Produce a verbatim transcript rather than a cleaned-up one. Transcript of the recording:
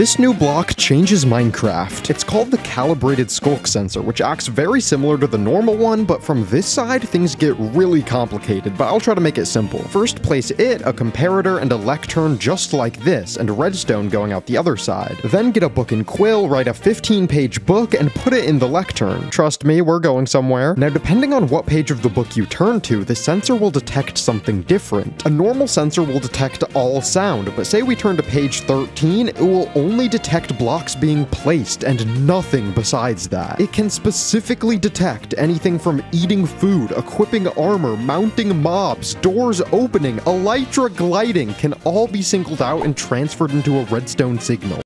This new block changes Minecraft. It's called the calibrated skulk sensor, which acts very similar to the normal one, but from this side, things get really complicated, but I'll try to make it simple. First, place it, a comparator, and a lectern just like this, and redstone going out the other side. Then get a book and quill, write a fifteen page book, and put it in the lectern. Trust me, we're going somewhere. Now, depending on what page of the book you turn to, the sensor will detect something different. A normal sensor will detect all sound, but say we turn to page thirteen, it will only detect blocks being placed and nothing besides that. It can specifically detect anything from eating food, equipping armor, mounting mobs, doors opening, elytra gliding can all be singled out and transferred into a redstone signal.